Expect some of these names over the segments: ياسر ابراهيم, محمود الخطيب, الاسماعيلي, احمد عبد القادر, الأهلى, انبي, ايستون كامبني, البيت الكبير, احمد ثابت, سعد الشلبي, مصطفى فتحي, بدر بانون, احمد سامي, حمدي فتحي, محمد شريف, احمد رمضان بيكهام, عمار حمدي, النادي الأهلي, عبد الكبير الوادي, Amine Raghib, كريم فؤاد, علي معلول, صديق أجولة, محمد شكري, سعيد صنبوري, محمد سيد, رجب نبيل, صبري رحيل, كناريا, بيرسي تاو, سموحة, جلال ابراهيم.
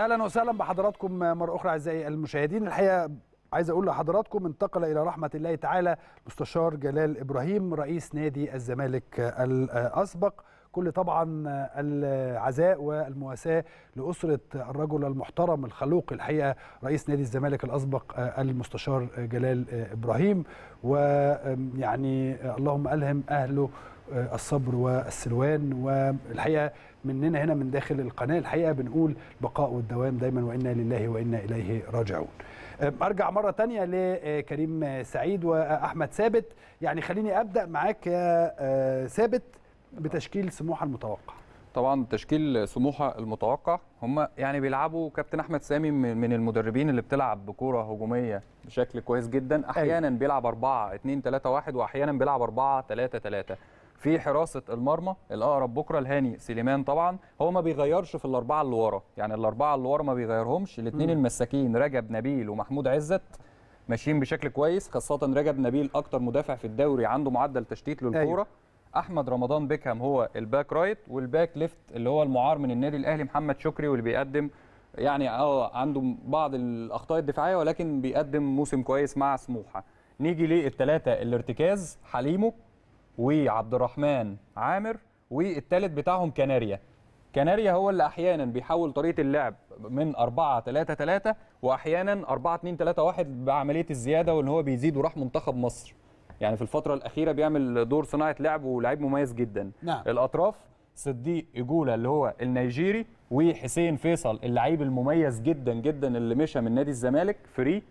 اهلا وسهلا بحضراتكم مره اخرى اعزائي المشاهدين. الحقيقه عايز اقول لحضراتكم انتقل الى رحمه الله تعالى مستشار جلال ابراهيم رئيس نادي الزمالك الاسبق، كل طبعا العزاء والمواساة لأسرة الرجل المحترم الخلوق الحقيقة رئيس نادي الزمالك الأسبق المستشار جلال إبراهيم، ويعني اللهم ألهم أهله الصبر والسلوان. والحقيقة مننا هنا من داخل القناة الحقيقة بنقول البقاء والدوام دايما وإنا لله وإنا إليه راجعون. أرجع مرة تانية لكريم سعيد وأحمد ثابت. يعني خليني أبدأ معاك يا ثابت بتشكيل سموحة المتوقع. طبعا تشكيل سموحة المتوقع هم يعني بيلعبوا كابتن احمد سامي من المدربين اللي بتلعب بكرة هجومية بشكل كويس جدا، احيانا بيلعب 4-2-3-1 واحيانا بيلعب 4-3-3 في حراسة المرمى. الاقرب بكرة الهاني سليمان، طبعا هو ما بيغيرش في الاربعة اللي ورا، يعني الاربعة اللي ورا ما بيغيرهمش. الاثنين المساكين رجب نبيل ومحمود عزت ماشيين بشكل كويس، خاصة رجب نبيل اكتر مدافع في الدوري عنده معدل تشتيت للكورة. احمد رمضان بيكهام هو الباك رايت، والباك ليفت اللي هو المعار من النادي الاهلي محمد شكري، واللي بيقدم يعني عنده بعض الاخطاء الدفاعيه ولكن بيقدم موسم كويس مع سموحه. نيجي للثلاثه الارتكاز، حليمو وعبد الرحمن عامر، والثالث بتاعهم كناريا. كناريا هو اللي احيانا بيحول طريقه اللعب من 4-3-3 واحيانا 4-2-3-1 بعمليه الزياده، وان هو بيزيد وراح منتخب مصر يعني في الفترة الأخيرة بيعمل دور صناعة لعب ولاعب مميز جدا. الأطراف صديق أجولة اللي هو النيجيري، وحسين فيصل اللعيب المميز جدا جدا اللي مشى من نادي الزمالك فري.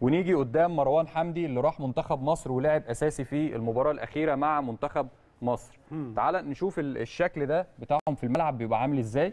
ونيجي قدام مروان حمدي اللي راح منتخب مصر ولعب أساسي في المباراة الأخيرة مع منتخب مصر. تعال نشوف الشكل ده بتاعهم في الملعب بيبقى عامل إزاي.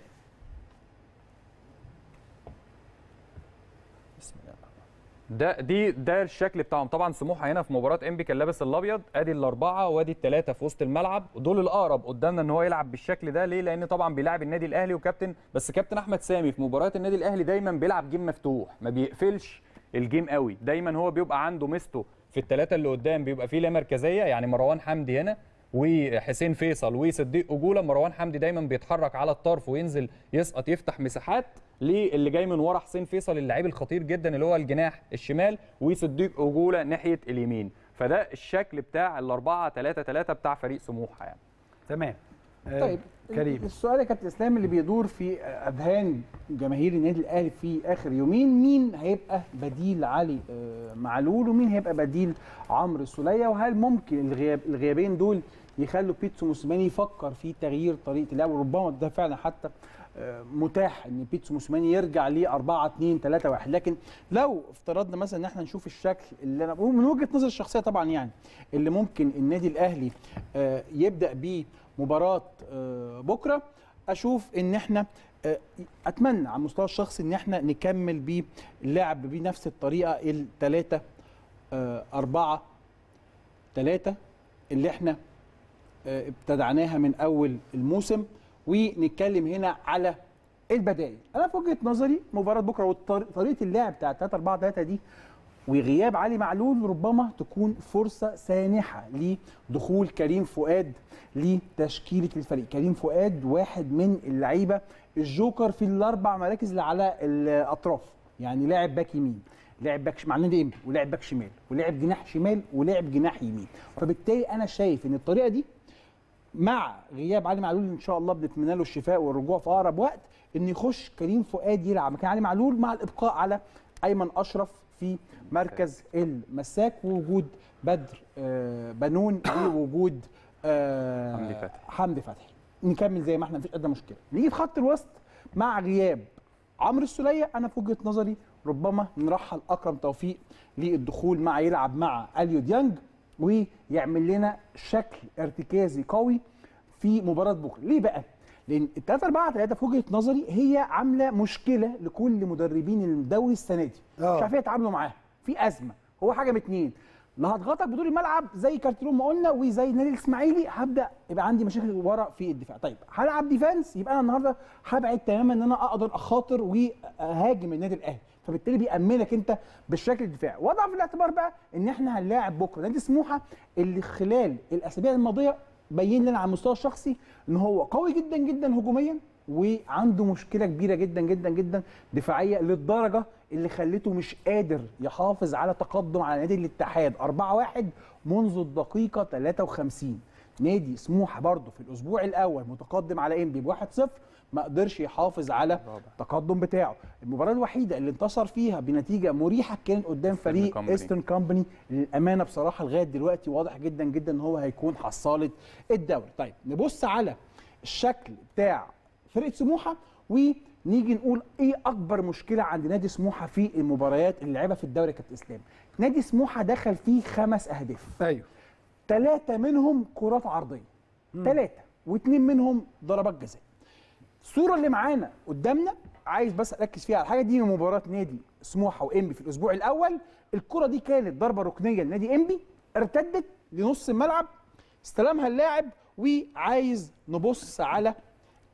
ده الشكل بتاعهم. طبعا سموحه هنا في مباراه انبي كان لابس الابيض، ادي الاربعه وادي الثلاثه في وسط الملعب، دول الاقرب قدامنا ان هو يلعب بالشكل ده. ليه؟ لان طبعا بيلعب النادي الاهلي وكابتن كابتن احمد سامي في مباريات النادي الاهلي دايما بيلعب جيم مفتوح، ما بيقفلش الجيم قوي، دايما هو بيبقى عنده ميزته في الثلاثه اللي قدام، بيبقى فيه لا مركزيه يعني مروان حمدي هنا وحسين فيصل وصديق أجولة. مروان حمدي دايما بيتحرك على الطرف وينزل يسقط يفتح مساحات للي جاي من ورا حسين فيصل اللعيب الخطير جدا اللي هو الجناح الشمال، وصديق أجولة ناحية اليمين. فده الشكل بتاع 4-3-3 بتاع فريق سموحة يعني. تمام. طيب كريم، السؤال يا كابتن اسلام اللي بيدور في اذهان جماهير النادي الاهلي في اخر يومين، مين هيبقى بديل علي معلول ومين هيبقى بديل عمرو سليه؟ وهل ممكن الغيابين دول يخلوا بيتسو موسيماني يفكر في تغيير طريقه لعبه؟ وربما ده فعلا حتى متاح ان بيتسو موسيماني يرجع ل 4-2-3-1. لكن لو افترضنا مثلا ان احنا نشوف الشكل اللي انا من وجهه نظري الشخصيه طبعا يعني اللي ممكن النادي الاهلي يبدا بيه مباراه بكره، اشوف ان احنا اتمنى على المستوى الشخصي ان احنا نكمل بيه اللعب بنفس الطريقه 3-4-3 اللي احنا ابتدعناها من اول الموسم، ونتكلم هنا على البدائل. انا في وجهه نظري مباراه بكره وطريقه اللعب بتاعت 3-4-3 دي وغياب علي معلول ربما تكون فرصه سانحه لدخول كريم فؤاد لتشكيله الفريق. كريم فؤاد واحد من اللعيبه الجوكر في الاربع مراكز اللي على الاطراف، يعني لاعب باك يمين، لاعب باك مع النادي الاهلي، ولاعب باك شمال، ولاعب جناح شمال، ولاعب جناح يمين. فبالتالي انا شايف ان الطريقه دي مع غياب علي معلول ان شاء الله بنتمنى له الشفاء والرجوع في اقرب وقت، ان يخش كريم فؤاد يلعب مكان علي معلول مع الابقاء على ايمن اشرف في مركز المساك، ووجود بدر بانون ووجود حمدي فتحي. نكمل زي ما احنا مفيش قد مشكله. نيجي في خط الوسط مع غياب عمرو السليه، انا في وجهه نظري ربما نرحل اكرم توفيق للدخول مع يلعب مع اليو ديانج ويعمل لنا شكل ارتكازي قوي في مباراه بكره. ليه بقى؟ لان 3-4-3 في وجهه نظري هي عامله مشكله لكل مدربين الدوري السنه دي، مش عارفين يتعاملوا معاها، في ازمه. هو حاجه من اتنين، لا هضغطك بدور الملعب زي كارتلون ما قلنا وزي نادي الاسماعيلي، هبدا يبقى عندي مشاكل ورا في الدفاع. طيب هلعب ديفنس، يبقى انا النهارده هبعد تماما ان انا اقدر اخاطر واهاجم النادي الاهلي، فبالتالي بيأمنك انت بالشكل الدفاعي. وضع في الاعتبار بقى ان احنا هنلاعب بكره نادي سموحه اللي خلال الاسابيع الماضيه بين لنا على المستوى الشخصي ان هو قوي جدا جدا هجوميا، وعنده مشكله كبيره جدا جدا جدا دفاعيه للدرجه اللي خلته مش قادر يحافظ على تقدم على نادي الاتحاد 4-1 منذ الدقيقه 53. نادي سموحه برضه في الاسبوع الاول متقدم على انبي ب1-0 ما قدرش يحافظ على التقدم بتاعه. المباراه الوحيده اللي انتصر فيها بنتيجه مريحه كان قدام فريق ايستون كامبني. للامانه بصراحه لغايه دلوقتي واضح جدا جدا ان هو هيكون حصاله الدوري. طيب نبص على الشكل بتاع فرقه سموحه ونيجي نقول ايه اكبر مشكله عند نادي سموحه في المباريات اللي لعبها في الدوري. كابتن اسلام، نادي سموحه دخل فيه 5 اهداف، ايوه 3 منهم كرات عرضيه، 3 و2 منهم ضربات جزاء. الصوره اللي معانا قدامنا عايز بس اركز فيها على حاجه، دي من مباراه نادي سموحه وانبي في الاسبوع الاول. الكره دي كانت ضربه ركنيه لنادي انبي، ارتدت لنص الملعب، استلمها اللاعب. وعايز نبص على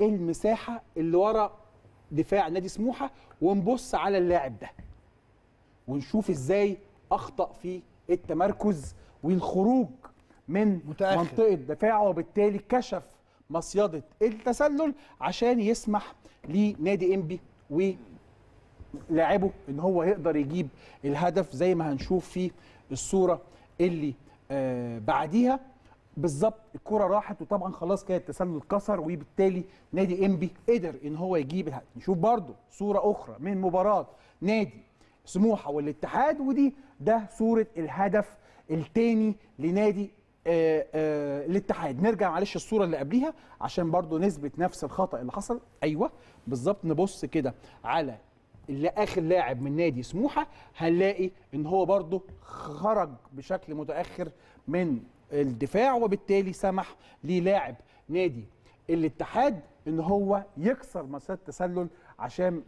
المساحه اللي ورا دفاع نادي سموحه ونبص على اللاعب ده ونشوف ازاي اخطا في التمركز والخروج من منطقه دفاعه، وبالتالي كشف مصيده التسلل عشان يسمح لنادي انبي ولاعبه ان هو يقدر يجيب الهدف زي ما هنشوف في الصوره اللي بعديها بالظبط. الكره راحت وطبعا خلاص كده التسلل اتكسر، وبالتالي نادي انبي قدر ان هو يجيب الهدف. نشوف برده صوره اخرى من مباراه نادي سموحه والاتحاد، ودي ده صوره الهدف الثاني لنادي الاتحاد. نرجع معلش الصوره اللي قبليها عشان برضو نثبت نفس الخطا اللي حصل. ايوه بالظبط، نبص كده على اللي اخر لاعب من نادي سموحه، هنلاقي ان هو برضو خرج بشكل متاخر من الدفاع، وبالتالي سمح للاعب نادي الاتحاد ان هو يكسر مسار التسلل عشان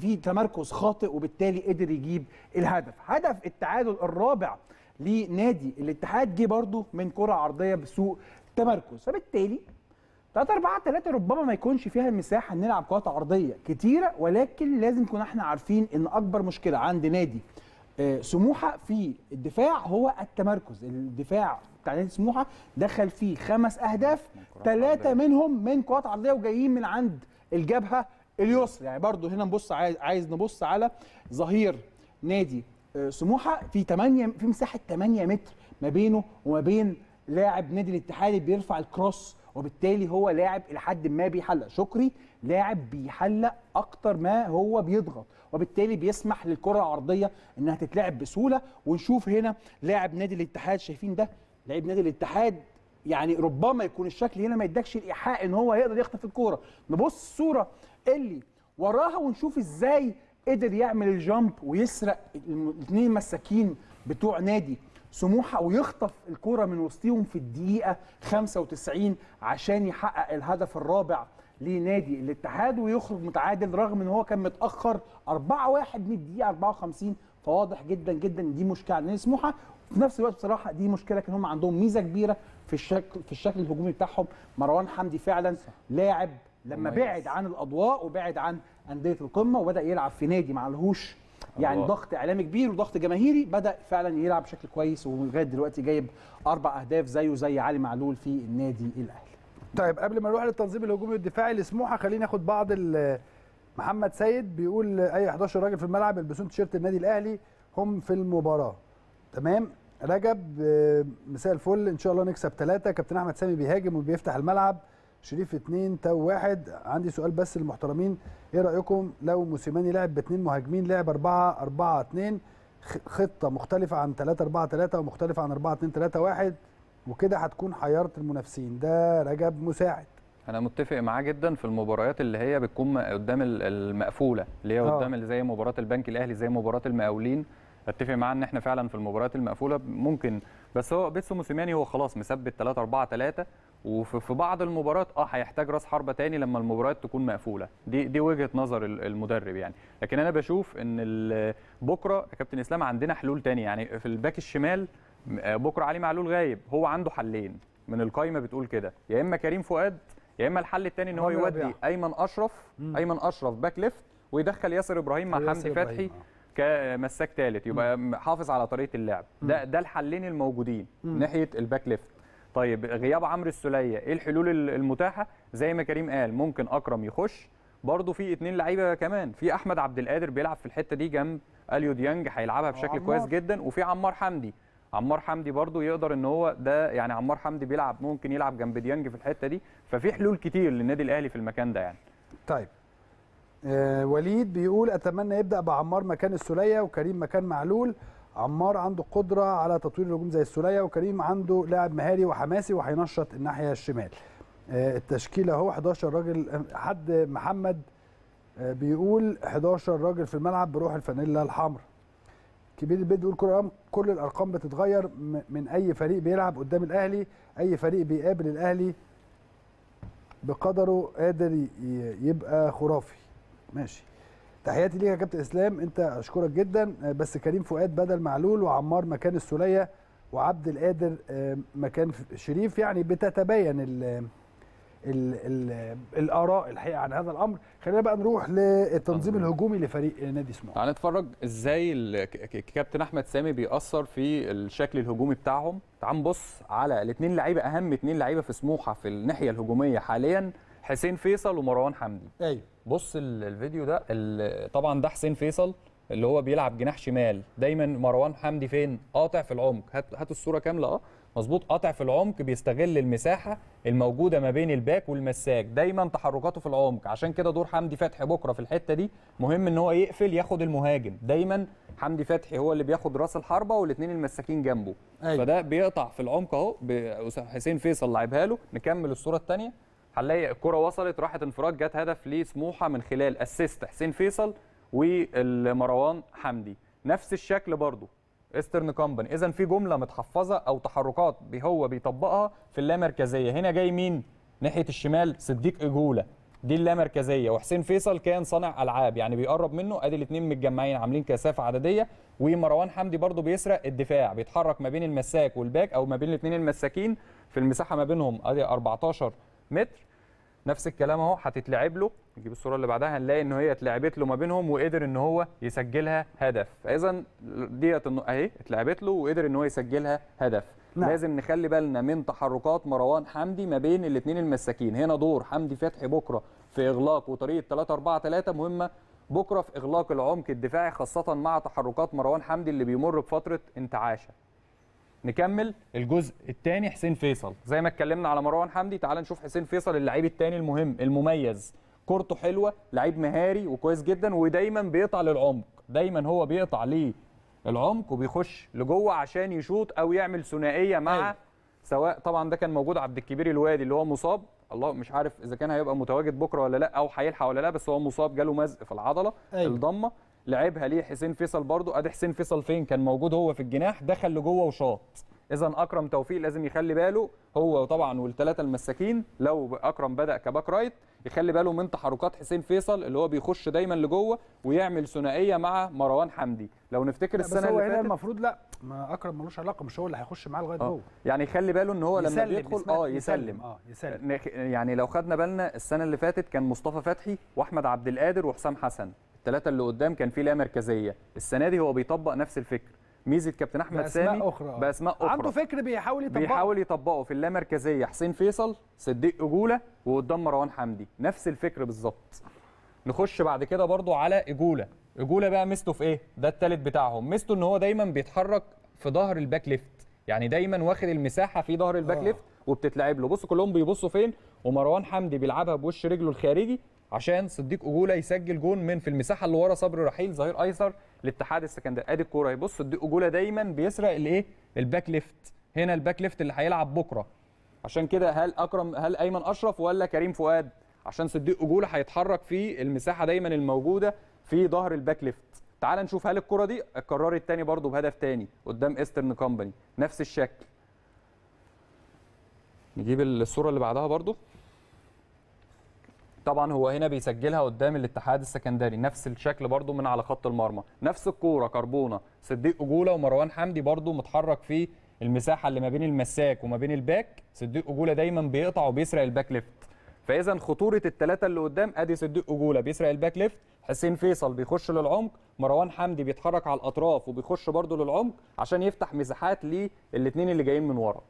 في تمركز خاطئ، وبالتالي قدر يجيب الهدف. هدف التعادل الرابع لنادي الاتحاد جه برضه من كره عرضيه بسوء تمركز. فبالتالي 3-4-3 ربما ما يكونش فيها المساحه ان نلعب كرات عرضيه كتيره، ولكن لازم كنا احنا عارفين ان اكبر مشكله عند نادي سموحه في الدفاع هو التمركز. الدفاع بتاع نادي سموحه دخل فيه 5 اهداف، 3 منهم من كرات عرضيه وجايين من عند الجبهه اليسرى. يعني برضه هنا نبص، عايز نبص على ظهير نادي سموحه في 8 في مساحه 8 متر ما بينه وما بين لاعب نادي الاتحاد بيرفع الكروس، وبالتالي هو لاعب الى حد ما بيحلق. شكري لاعب بيحلق اكتر ما هو بيضغط، وبالتالي بيسمح للكره العرضيه انها تتلعب بسهوله. ونشوف هنا لاعب نادي الاتحاد، شايفين ده لاعب نادي الاتحاد، يعني ربما يكون الشكل هنا ما يدكش الايحاء ان هو يقدر يخطف الكوره. نبص الصوره اللي وراها ونشوف ازاي قدر يعمل الجامب ويسرق 2 مساكين بتوع نادي سموحه ويخطف الكوره من وسطهم في الدقيقه 95 عشان يحقق الهدف الرابع لنادي الاتحاد ويخرج متعادل، رغم ان هو كان متاخر 4-1 من الدقيقه 54. فواضح جدا جدا دي مشكله لنادي سموحه، وفي نفس الوقت بصراحه دي مشكله كان هم عندهم ميزه كبيره في الشكل الهجومي بتاعهم. مروان حمدي فعلا لاعب لما بعد عن الاضواء وبعد عن انديه القمه وبدا يلعب في نادي ما عليهوش يعني ضغط اعلامي كبير وضغط جماهيري، بدا فعلا يلعب بشكل كويس، ولغايه دلوقتي جايب 4 اهداف زيه زي علي معلول في النادي الاهلي. طيب قبل ما نروح للتنظيم الهجومي والدفاعي لسموحه، خلينا ناخد بعض. محمد سيد بيقول اي 11 راجل في الملعب يلبسون تيشيرت النادي الاهلي هم في المباراه. تمام رجب، مساء الفل، ان شاء الله نكسب 3. كابتن احمد سامي بيهاجم وبيفتح الملعب. شريف 2 تاو 1. عندي سؤال بس للمحترمين، ايه رايكم لو موسيماني لعب ب2 مهاجمين، لعب 4-4-2، خطه مختلفه عن 3-4-3 ومختلفه عن 4-2-3-1، وكده هتكون حيرت المنافسين. ده رجب مساعد. انا متفق معاه جدا في المباريات اللي هي بتكون قدام المقفوله، اللي هي قدام اللي زي مباراه البنك الاهلي، زي مباراه المقاولين. اتفق معاه ان احنا فعلا في المباريات المقفوله ممكن، بس هو بيتسو موسيماني هو خلاص مثبت 3-4-3، وفي بعض المباريات هيحتاج راس حربه تاني لما المباريات تكون مقفوله. دي وجهه نظر المدرب يعني، لكن انا بشوف ان بكره يا كابتن اسلام عندنا حلول تاني. يعني في الباك الشمال بكره علي معلول غايب، هو عنده حلين من القايمه بتقول كده، يا اما كريم فؤاد، يا اما الحل التاني ان هو يودي ايمن اشرف باك ليفت ويدخل ياسر ابراهيم مع حمدي فتحي كمساك ثالث، يبقى حافظ على طريقه اللعب. ده الحلين الموجودين ناحيه الباك ليفت. طيب غياب عمرو سليه ايه الحلول المتاحه؟ زي ما كريم قال ممكن اكرم يخش، برضه في اتنين لعيبه كمان، في احمد عبد القادر بيلعب في الحته دي جنب اليو ديانج هيلعبها بشكل كويس جدا، وفي عمار حمدي. عمار حمدي برضه يقدر ان هو ده يعني عمار حمدي بيلعب ممكن يلعب جنب ديانج في الحته دي، ففي حلول كتير للنادي الاهلي في المكان ده يعني. طيب وليد بيقول اتمنى يبدا بعمار مكان السليه وكريم مكان معلول. عمار عنده قدره على تطوير الهجوم زي السليه، وكريم عنده لاعب مهاري وحماسي وهينشط الناحيه الشمال. التشكيله اهو 11 راجل. حد محمد بيقول 11 راجل في الملعب بروح الفانيلا الحمراء. كبير البيت بيقول كل الارقام بتتغير من اي فريق بيلعب قدام الاهلي، اي فريق بيقابل الاهلي بقدره قادر يبقى خرافي. ماشي، تحياتي ليك يا كابتن اسلام، انت اشكرك جدا. بس كريم فؤاد بدل معلول، وعمار مكان السوليه، وعبد القادر مكان شريف. يعني بتتباين الاراء الحقيقه عن هذا الامر. خلينا بقى نروح للتنظيم الهجومي لفريق نادي سموحه. هنتفرج ازاي الكابتن احمد سامي بيأثر في الشكل الهجومي بتاعهم. تعال نبص على الاثنين لعيبه، اهم اثنين لعيبه في سموحه في الناحيه الهجوميه حاليا، حسين فيصل ومروان حمدي. ايوه بص الفيديو ده. طبعا ده حسين فيصل اللي هو بيلعب جناح شمال دايما. مروان حمدي فين؟ قاطع في العمق. هاتوا الصوره كامله. مظبوط، قاطع في العمق، بيستغل المساحه الموجوده ما بين الباك والمساك، دايما تحركاته في العمق. عشان كده دور حمدي فتحي بكره في الحته دي مهم، ان هو يقفل ياخد المهاجم. دايما حمدي فتحي هو اللي بياخد راس الحربه والاثنين المساكين جنبه. أيوة. فده بيقطع في العمق اهو، حسين فيصل لعبها له. نكمل الصوره الثانيه، هنلاقي الكره وصلت راحت انفراد، جت هدف لسموحه من خلال اسيست حسين فيصل ومروان حمدي. نفس الشكل برضو ايسترن كومباني. اذا في جمله متحفظه او تحركات هو بيطبقها في اللامركزيه. هنا جاي مين ناحيه الشمال؟ صديق أجولة، دي اللامركزيه. وحسين فيصل كان صانع العاب يعني بيقرب منه، ادي الاثنين متجمعين عاملين كثافه عدديه. ومروان حمدي برضو بيسرق الدفاع، بيتحرك ما بين المساك والباك او ما بين الاثنين المساكين في المساحه ما بينهم، ادي 14 متر. نفس الكلام اهو، هتتلعب له. نجيب الصوره اللي بعدها، هنلاقي ان هي اتلعبت له ما بينهم وقدر ان هو يسجلها هدف. اذا ديت اهي اتلعبت له وقدر ان هو يسجلها هدف. لا. لازم نخلي بالنا من تحركات مروان حمدي ما بين الاثنين المساكين. هنا دور حمدي فتحي بكره في اغلاق وطريقه 3-4-3 مهمه بكره في اغلاق العمق الدفاعي، خاصه مع تحركات مروان حمدي اللي بيمر بفتره انتعاشه. نكمل الجزء الثاني، حسين فيصل. زي ما اتكلمنا على مروان حمدي، تعال نشوف حسين فيصل اللعيب الثاني المهم المميز. كورته حلوه، لعيب مهاري وكويس جدا، ودايما بيقطع للعمق. دايما هو بيقطع للعمق وبيخش لجوه عشان يشوط او يعمل ثنائيه مع أيوة. سواء طبعا ده كان موجود عبد الكبير الوادي اللي هو مصاب، الله مش عارف اذا كان هيبقى متواجد بكره ولا لا او هيلحق ولا لا، بس هو مصاب جاله مزق في العضله أيوة. الضمه. لعبها ليه حسين فيصل برضو. ادي حسين فيصل فين كان موجود؟ هو في الجناح، دخل لجوه وشاط. اذا اكرم توفيق لازم يخلي باله هو طبعا والثلاثه المساكين، لو اكرم بدا كباك رايت يخلي باله من تحركات حسين فيصل اللي هو بيخش دايما لجوه ويعمل ثنائيه مع مروان حمدي. لو نفتكر السنه اللي فاتت، بس هو هنا المفروض لا، ما اكرم ملوش علاقه، مش هو اللي هيخش معاه لغايه جوه. يعني يخلي باله ان هو لما بيدخل يسلم. يعني لو خدنا بالنا السنه اللي فاتت كان مصطفى فتحي واحمد عبد القادر وحسام حسن الثلاثة اللي قدام، كان في لا مركزية. السنة دي هو بيطبق نفس الفكر. ميزة كابتن أحمد سامي بأسماء أخرى، عنده فكر بيحاول يطبقه في اللا مركزية. حسين فيصل، صديق أجولة، وقدام مروان حمدي نفس الفكر بالظبط. نخش بعد كده برضو على أجولة. أجولة بقى ميزته في إيه؟ ده الثالث بتاعهم. ميزته إن هو دايماً بيتحرك في ظهر الباك ليفت، يعني دايماً واخد المساحة في ظهر الباك ليفت وبتتلعب له. بصوا كلهم بيبصوا فين، ومروان حمدي بيلعبها بوش رجله الخارجي عشان صديق أجولة يسجل جون من في المساحه اللي ورا صبري رحيل ظهير ايسر لاتحاد السكندري. ادي الكوره اهي، بص صديق أجولة دايما بيسرق الايه؟ الباك ليفت. هنا الباك ليفت اللي هيلعب بكره. عشان كده هل ايمن اشرف ولا كريم فؤاد؟ عشان صديق أجولة هيتحرك في المساحه دايما الموجوده في ظهر الباك ليفت. تعال نشوف هل الكوره دي اتكررت تاني برضو بهدف تاني قدام ايسترن كومباني نفس الشكل. نجيب الصوره اللي بعدها برضو. طبعا هو هنا بيسجلها قدام الاتحاد السكندري نفس الشكل برضو من على خط المرمى، نفس الكوره كربونه. صديق أجولة ومروان حمدي برضو متحرك في المساحه اللي ما بين المساك وما بين الباك. صديق أجولة دايما بيقطع وبيسرق الباك ليفت. فاذا خطوره الثلاثه اللي قدام، ادي صديق أجولة بيسرق الباك ليفت، حسين فيصل بيخش للعمق، مروان حمدي بيتحرك على الاطراف وبيخش برضو للعمق عشان يفتح مساحات للاثنين اللي جايين من ورا.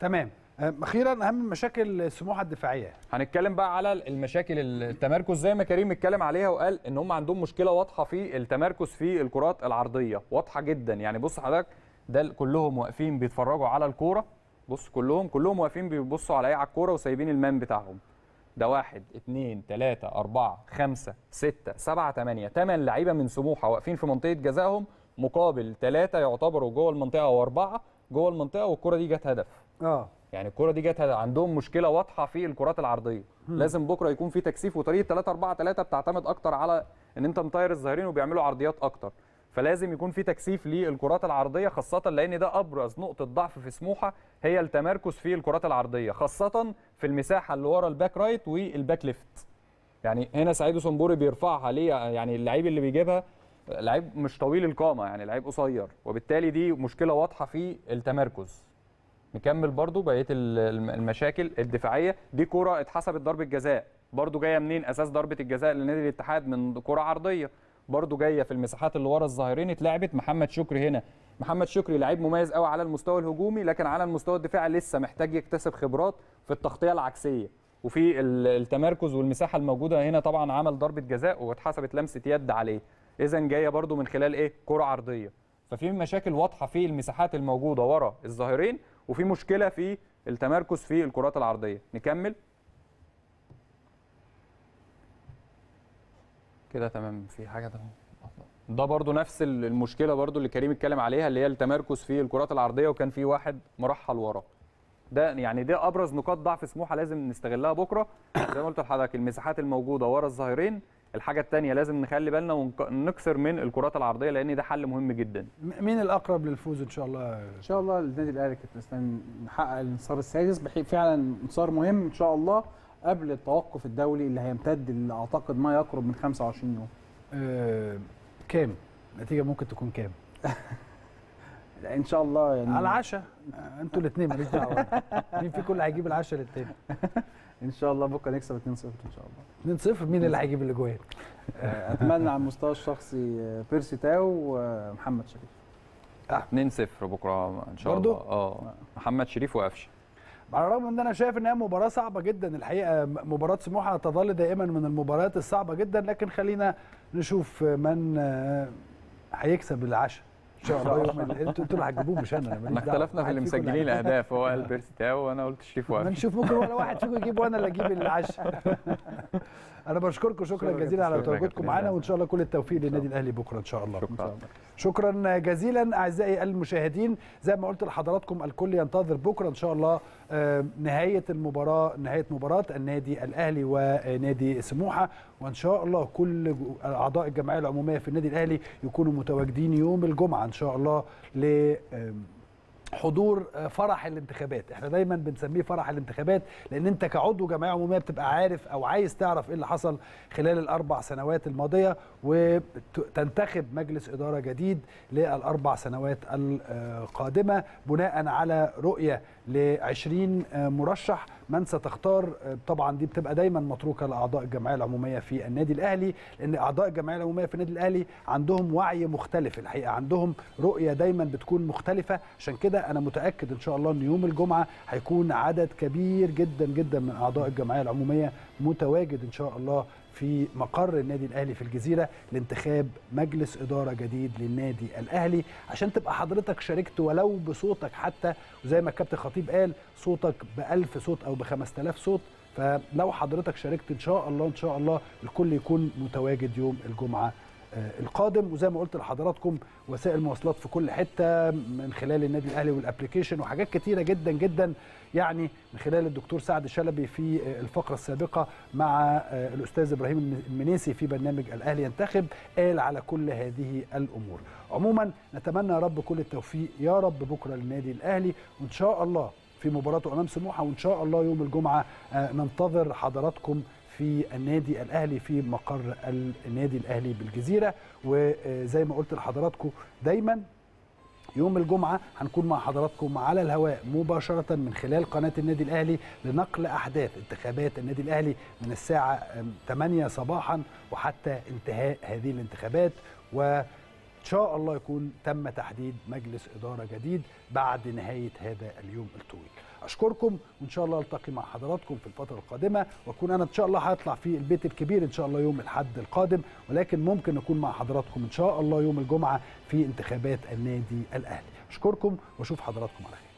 تمام. اخيرا اهم مشاكل سموحه الدفاعيه. هنتكلم بقى على المشاكل التمركز زي ما كريم اتكلم عليها وقال ان هم عندهم مشكله واضحه في التمركز في الكرات العرضيه، واضحه جدا. يعني بص حضرتك ده كلهم واقفين بيتفرجوا على الكوره، بص كلهم واقفين بيبصوا على ايه، على الكوره وسايبين المان بتاعهم. ده 1 2 3 4 5 6 7 8 8 لعيبه من سموحه واقفين في منطقه جزائهم مقابل 3 يعتبروا جوه المنطقه و4 جوه المنطقه، والكره دي جت هدف. يعني الكره دي جت هدف. عندهم مشكله واضحه في الكرات العرضيه. لازم بكره يكون في تكثيف، وطريقه 3-4-3 بتعتمد اكتر على ان انت مطير الظاهرين وبيعملوا عرضيات اكتر، فلازم يكون في تكثيف للكرات العرضيه، خاصه لان ده ابرز نقطه ضعف في سموحه هي التمركز في الكرات العرضيه، خاصه في المساحه اللي ورا الباك رايت والباك ليفت. يعني هنا سعيد صنبوري بيرفعها ليه، يعني اللعيب اللي بيجيبها لعيب مش طويل القامه، يعني لعيب قصير، وبالتالي دي مشكله واضحه في التمركز. نكمل برضو بقيه المشاكل الدفاعيه. دي كره اتحسبت ضربه جزاء، برضو جايه منين؟ اساس ضربه الجزاء لنادي الاتحاد من كره عرضيه، برضو جايه في المساحات اللي ورا الظاهرين اتلعبت. محمد شكري هنا، محمد شكري لعيب مميز قوي على المستوى الهجومي، لكن على المستوى الدفاعي لسه محتاج يكتسب خبرات في التغطيه العكسيه وفي التمركز والمساحه الموجوده هنا. طبعا عمل ضربه جزاء واتحسبت لمسه يد عليه، اذا جايه برضو من خلال ايه؟ كره عرضيه. ففي مشاكل واضحه في المساحات الموجوده ورا الظاهرين، وفي مشكله في التمركز في الكرات العرضيه. نكمل كده تمام. في حاجه ده برضو نفس المشكله برضو اللي كريم اتكلم عليها، اللي هي التمركز في الكرات العرضيه، وكان في واحد مرحل ورا. ده يعني دي ابرز نقاط ضعف سموحه لازم نستغلها بكره. زي ما قلت لحضرتك المساحات الموجوده ورا الظاهرين. الحاجه الثانيه لازم نخلي بالنا ونكسر من الكرات العرضيه، لان ده حل مهم جدا. مين الاقرب للفوز ان شاء الله؟ ان شاء الله النادي الاهلي كابتن اسلام نحقق الانتصار السادس، بحيث فعلا انتصار مهم ان شاء الله قبل التوقف الدولي اللي هيمتد اللي اعتقد ما يقرب من 25 يوم. كام؟ النتيجه ممكن تكون كام؟ لا ان شاء الله يعني على العشاء. انتوا الاثنين ماليش دعوه، مين فيكم اللي هيجيب العشاء للتاني؟ ان شاء الله بكره نكسب 2-0 ان شاء الله. 2-0 مين اللي هيجيب الاجوان؟ اتمنى على المستوى الشخصي بيرسي تاو ومحمد شريف. 2-0 بكره ان شاء الله. محمد شريف وقفشه. على الرغم ان انا شايف انها مباراه صعبه جدا الحقيقه، مباراه سموحه تظل دائما من المباريات الصعبه جدا، لكن خلينا نشوف من هيكسب العشاء ان شاء الله. انتوا اللي هتجيبوه مش انا. احنا اختلفنا في اللي مسجلين الاهداف، هو قال بيرسي تاو وانا قلت شريف وقفشه. هنشوف ممكن ولا واحد فيكم يجيب وانا اللي اجيب العشاء. انا بشكركم شكرا جزيلا على تواجدكم معانا، وان شاء الله كل التوفيق للنادي الاهلي بكره ان شاء الله. شكرا جزيلا اعزائي المشاهدين، زي ما قلت لحضراتكم الكل ينتظر بكره ان شاء الله نهايه المباراه، نهايه مباراه النادي الاهلي ونادي سموحه، وان شاء الله كل اعضاء الجمعيه العموميه في النادي الاهلي يكونوا متواجدين يوم الجمعه ان شاء الله ل حضور فرح الانتخابات. احنا دايما بنسميه فرح الانتخابات، لان انت كعضو جمعيه عموميه بتبقى عارف او عايز تعرف ايه اللي حصل خلال ال4 سنوات الماضيه، وتنتخب مجلس اداره جديد لل4 سنوات القادمه بناء على رؤيه ل20 مرشح من ستختار. طبعا دي بتبقى دايما متروكه لاعضاء الجمعيه العموميه في النادي الاهلي، لان اعضاء الجمعيه العموميه في النادي الاهلي عندهم وعي مختلف الحقيقه، عندهم رؤيه دايما بتكون مختلفه. عشان كده انا متاكد ان شاء الله ان يوم الجمعه هيكون عدد كبير جدا جدا من اعضاء الجمعيه العموميه متواجد ان شاء الله في مقر النادي الاهلي في الجزيره لانتخاب مجلس اداره جديد للنادي الاهلي، عشان تبقى حضرتك شاركت ولو بصوتك حتى. وزي ما الكابتن خطيب قال صوتك ب1000 صوت او ب5000 صوت، فلو حضرتك شاركت ان شاء الله ان شاء الله الكل يكون متواجد يوم الجمعه القادم. وزي ما قلت لحضراتكم وسائل مواصلات في كل حته من خلال النادي الاهلي والابلكيشن وحاجات كتيره جدا جدا، يعني من خلال الدكتور سعد الشلبي في الفقره السابقه مع الاستاذ ابراهيم المنيسي في برنامج الاهلي ينتخب قال على كل هذه الامور. عموما نتمنى يا رب كل التوفيق يا رب بكره للنادي الاهلي، وان شاء الله في مباراته امام سموحه، وان شاء الله يوم الجمعه ننتظر حضراتكم في النادي الأهلي في مقر النادي الأهلي بالجزيرة. وزي ما قلت لحضراتكم دايما يوم الجمعة هنكون مع حضراتكم على الهواء مباشرة من خلال قناة النادي الأهلي لنقل أحداث انتخابات النادي الأهلي من الساعة 8 صباحا وحتى انتهاء هذه الانتخابات، و إن شاء الله يكون تم تحديد مجلس إدارة جديد بعد نهاية هذا اليوم الطويل. أشكركم وإن شاء الله ألتقي مع حضراتكم في الفترة القادمة، وأكون أنا إن شاء الله هطلع في البيت الكبير إن شاء الله يوم الأحد القادم، ولكن ممكن أكون مع حضراتكم إن شاء الله يوم الجمعة في انتخابات النادي الأهلي. أشكركم وأشوف حضراتكم على خير.